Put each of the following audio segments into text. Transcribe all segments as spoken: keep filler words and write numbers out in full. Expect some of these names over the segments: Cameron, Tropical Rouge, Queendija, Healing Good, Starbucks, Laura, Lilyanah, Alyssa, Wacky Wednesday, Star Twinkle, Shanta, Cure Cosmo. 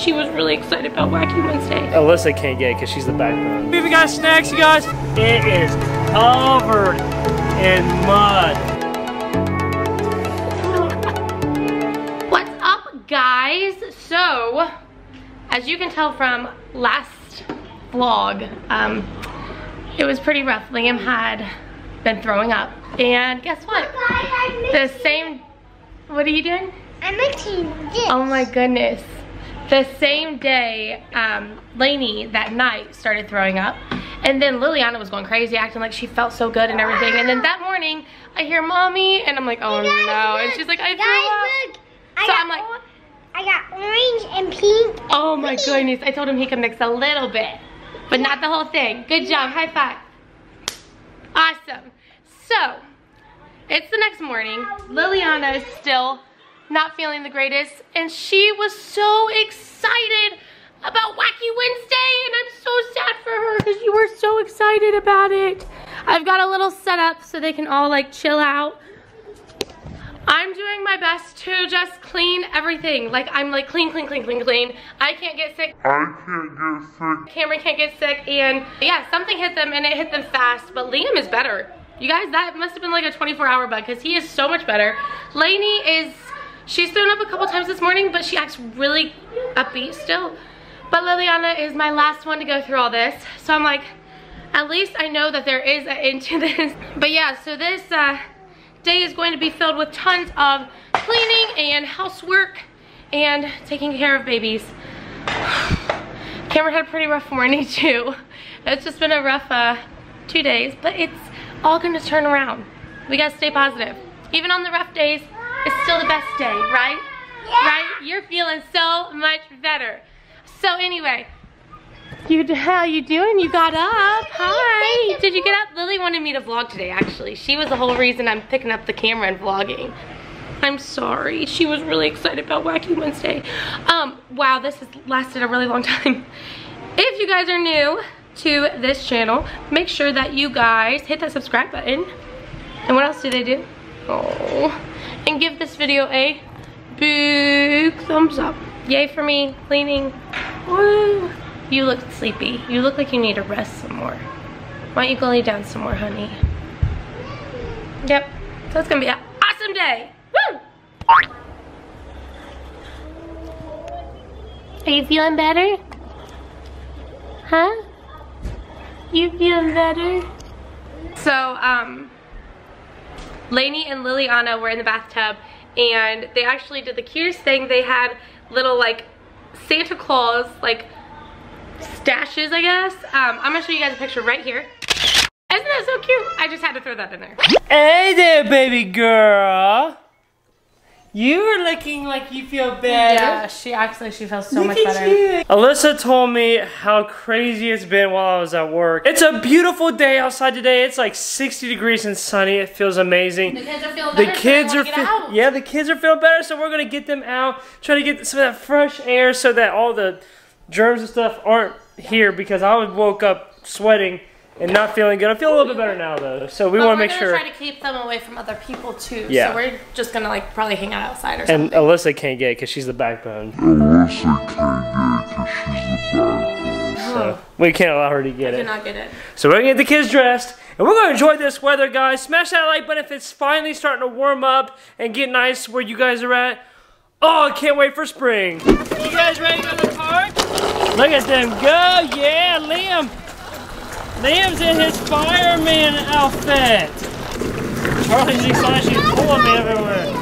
she was really excited about Wacky Wednesday. Alyssa can't get it because she's the backbone. We got snacks, you guys. It is covered in mud. Guys, so as you can tell from last vlog, um, it was pretty rough. Liam had been throwing up, and guess what? Oh God, the same. What are you doing? I'm mixing this. Oh my goodness! The same day, um, Lainey that night started throwing up, and then Liliana was going crazy, acting like she felt so good and everything. And then that morning, I hear mommy, and I'm like, oh guys, no! Look. And she's like, I guys, threw up. Look. So I'm like. I got orange and pink. And oh my green. Goodness. I told him he could mix a little bit, but not the whole thing. Good job. High five. Awesome. So, it's the next morning. Liliana is still not feeling the greatest, and she was so excited about Wacky Wednesday, and I'm so sad for her because you were so excited about it. I've got a little setup so they can all like chill out. I'm doing my best to just clean everything. Like, I'm like clean, clean, clean, clean, clean. I can't get sick. I can't get sick. Cameron can't get sick. And yeah, something hit them and it hit them fast, but Liam is better. You guys, that must have been like a twenty-four hour bug because he is so much better. Lainey is, she's thrown up a couple times this morning, but she acts really upbeat still. But Liliana is my last one to go through all this. So I'm like, at least I know that there is an end to this. But yeah, so this, uh, day is going to be filled with tons of cleaning and housework and taking care of babies. Cameron had a pretty rough morning too. It's just been a rough uh, two days, but it's all going to turn around. We got to stay positive. Even on the rough days, it's still the best day, right? Yeah. Right? You're feeling so much better. So anyway, you, how you doing? You got up. Hi. Did you get up? Lily wanted me to vlog today, actually. She was the whole reason I'm picking up the camera and vlogging. I'm sorry. She was really excited about Wacky Wednesday. Um, wow, this has lasted a really long time. If you guys are new to this channel, make sure that you guys hit that subscribe button. And what else do they do? Oh. And give this video a big thumbs up. Yay for me. Cleaning. Woo. You look sleepy. You look like you need to rest some more. Why don't you go lay down some more, honey? Yep. So it's gonna be an awesome day. Woo! Are you feeling better? Huh? You feeling better? So, um, Lainey and Liliana were in the bathtub, and they actually did the cutest thing. They had little, like, Santa Claus, like, stashes, I guess. Um, I'm gonna show you guys a picture right here. Isn't that so cute? I just had to throw that in there. Hey there, baby girl. You are looking like you feel better. Yeah, she acts like she feels so much better. You. Alyssa told me how crazy it's been while I was at work. It's a beautiful day outside today. It's like sixty degrees and sunny. It feels amazing. The kids are feeling better. The kids so are out. Yeah, the kids are feeling better, so we're gonna get them out, try to get some of that fresh air so that all the germs and stuff aren't here, because I woke up sweating and not feeling good. I feel a little bit better now though, so we want to make sure. We're trying to keep them away from other people too. Yeah. So we're just gonna like probably hang out outside or something. And Alyssa can't get it because she's the backbone. Alyssa can't get it because she's the backbone. So we can't allow her to get it. I cannot get it. So we're gonna get the kids dressed. And we're gonna enjoy this weather, guys. Smash that like button if it's finally starting to warm up and get nice where you guys are at. Oh, I can't wait for spring. You guys ready to go to the park? Look at them go, yeah, Liam. Liam's in his fireman outfit. Charlie's excited, she's pulling me everywhere.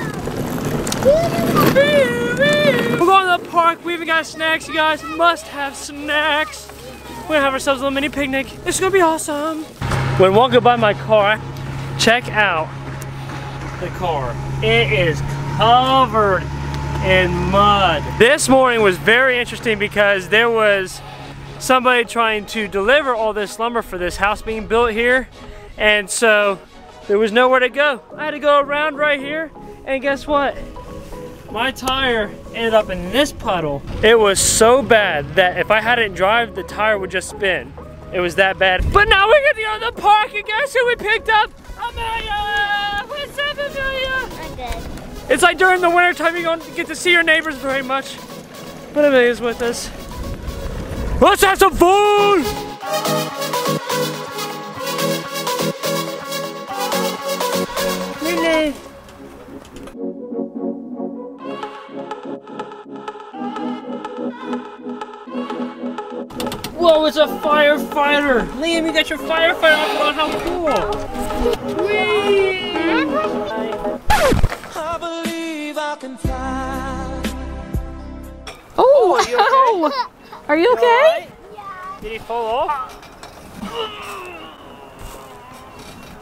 We're going to the park, we even got snacks, you guys must have snacks. We're gonna have ourselves a little mini picnic. It's gonna be awesome. When walking by my car, check out the car. It is covered in mud. This morning was very interesting because there was somebody trying to deliver all this lumber for this house being built here, and so there was nowhere to go. I had to go around right here, and guess what? My tire ended up in this puddle. It was so bad that if I hadn't driven, the tire would just spin. It was that bad. But now we're gonna go to the park, and guess who we picked up? Amelia! What's up, Amelia? I'm good. It's like during the winter time you don't get to see your neighbors very much. but it is with us. Let's have some food! Lily. Whoa, it's a firefighter! Liam, you got your firefighter outfit on, how cool! Whee! I believe I can fly. Oh! Oh, are you okay? Are you okay? You right? Yeah. Did he fall off?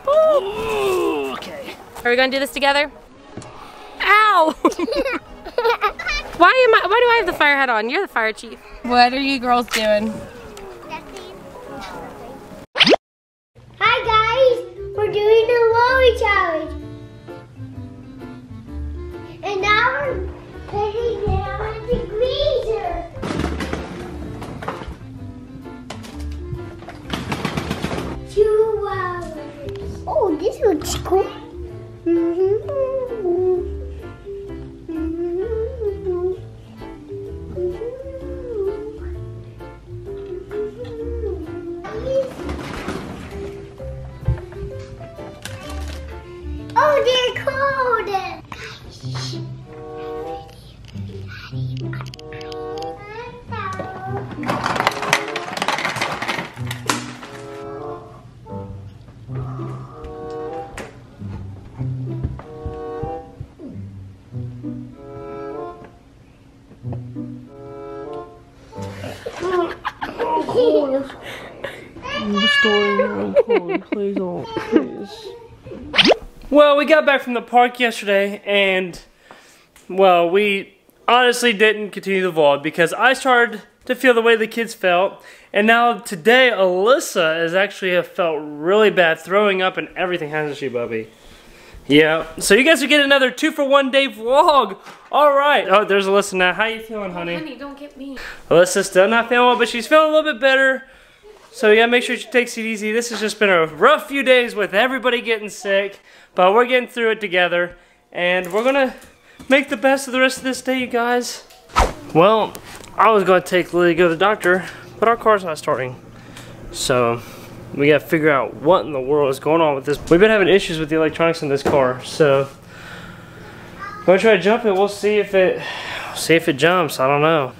Oh. Okay. Are we gonna do this together? Ow! Why am I? Why do I have the fire hat on? You're the fire chief. What are you girls doing? Nothing. Hi guys, we're doing a lolly challenge, and now we're putting it on the freezer. Two hours. Oh, this looks cool. Mm-hmm. Oh, they're cold. Please don't, please. Well, we got back from the park yesterday, and well, we honestly didn't continue the vlog because I started to feel the way the kids felt, and now today Alyssa has actually felt really bad, throwing up and everything, hasn't she, Bubby? Yeah. So you guys will get another two for one day vlog. All right. Oh, there's Alyssa now. How you feeling, honey? Honey, don't get me. Alyssa's still not feeling well, but she's feeling a little bit better. So yeah, make sure you take it easy. This has just been a rough few days with everybody getting sick, but we're getting through it together, and we're gonna make the best of the rest of this day, you guys. Well, I was gonna take Lily to go to the doctor, but our car's not starting. So we gotta figure out what in the world is going on with this. We've been having issues with the electronics in this car, so I'm gonna try to jump it. We'll see if it, see if it jumps. I don't know.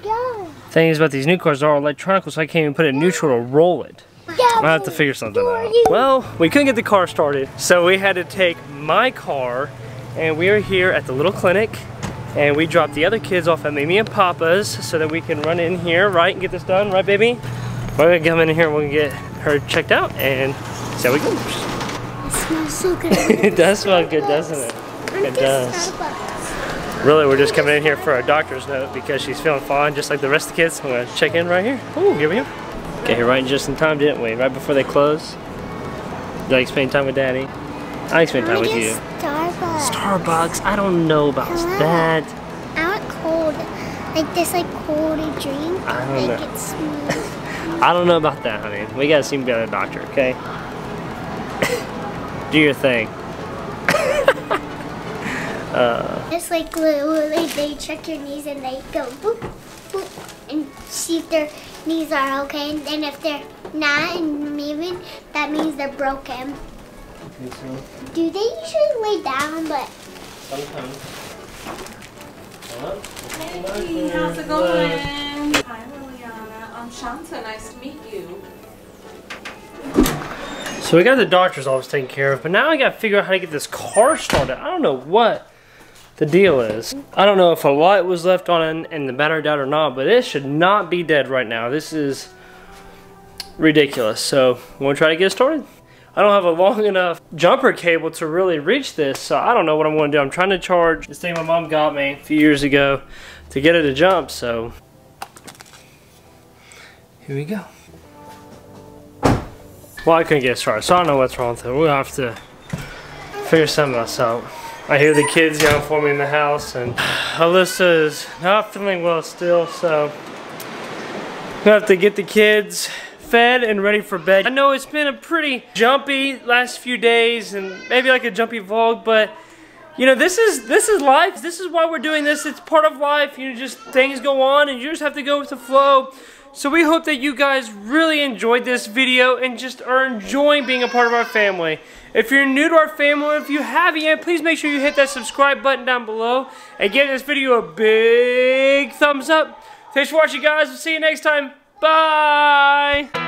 Thing is about these new cars, they're all electronic, so I can't even put it in neutral to roll it. I'll have to figure something out. Well, we couldn't get the car started, so we had to take my car, and we are here at the little clinic, and we dropped the other kids off at Mimi and Papa's so that we can run in here, right, and get this done, right, baby? We're gonna come in here and we'll get her checked out, and see how we go. It smells so good. It does smell good, doesn't it? It does. Really, we're just coming in here for our doctor's note because she's feeling fine, just like the rest of the kids. I'm gonna check in right here. Oh, here we go. Okay, here right just in time, didn't we? Right before they close. Did I spend time with Daddy? I spent time with you. Starbucks. Starbucks. I don't know about I that. I want cold, like this, like cold drink. I don't like know. It's smooth. I don't know about that, honey. We gotta see me go to the doctor, okay? Do your thing. Uh, Just like literally, they check your knees and they go boop, boop, and see if their knees are okay. And then if they're not and moving, that means they're broken. Okay, so. Do they usually lay down? But sometimes. Hey, how's it going? Hi, Liliana. I'm Shanta. Nice to meet you. So we got the doctor's office taken care of, but now I got to figure out how to get this car started. I don't know what the deal is. I don't know if a light was left on and the battery died or not, but it should not be dead right now. This is ridiculous. So we're gonna try to get it started. I don't have a long enough jumper cable to really reach this, so I don't know what I'm gonna do. I'm trying to charge this thing my mom got me a few years ago to get it to jump, so here we go. Well, I couldn't get it started, so I don't know what's wrong with it. We'll have to figure something else out. I hear the kids yelling for me in the house, and Alyssa is not feeling well still, so we have to get the kids fed and ready for bed. I know it's been a pretty jumpy last few days, and maybe like a jumpy vlog, but You know, this is this is life. This is why we're doing this. It's part of life. You know, just things go on and you just have to go with the flow. So we hope that you guys really enjoyed this video and just are enjoying being a part of our family. If you're new to our family, or if you haven't yet, please make sure you hit that subscribe button down below and give this video a big thumbs up. Thanks for watching, guys. We'll see you next time. Bye!